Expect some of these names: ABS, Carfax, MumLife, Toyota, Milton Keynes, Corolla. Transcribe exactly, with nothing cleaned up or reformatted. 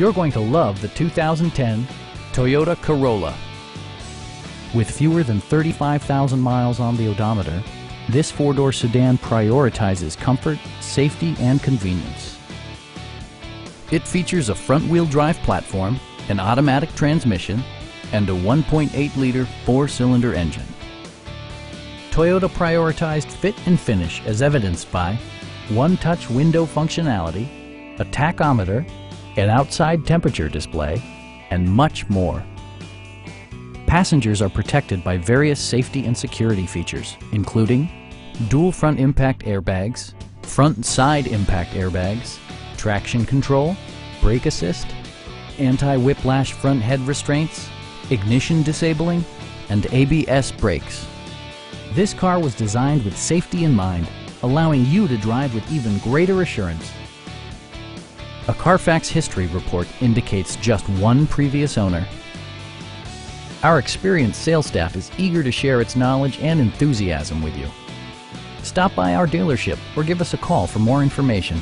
You're going to love the two thousand ten Toyota Corolla. With fewer than thirty-five thousand miles on the odometer, this four-door sedan prioritizes comfort, safety, and convenience. It features a front-wheel drive platform, an automatic transmission, and a one point eight liter four-cylinder engine. Toyota prioritized fit and finish as evidenced by one-touch window functionality, a tachometer, an outside temperature display, and much more. Passengers are protected by various safety and security features, including dual front impact airbags, front and side impact airbags, traction control, brake assist, anti-whiplash front head restraints, ignition disabling, and A B S brakes. This car was designed with safety in mind, allowing you to drive with even greater assurance. A Carfax history report indicates just one previous owner. Our experienced sales staff is eager to share its knowledge and enthusiasm with you. Stop by our dealership or give us a call for more information.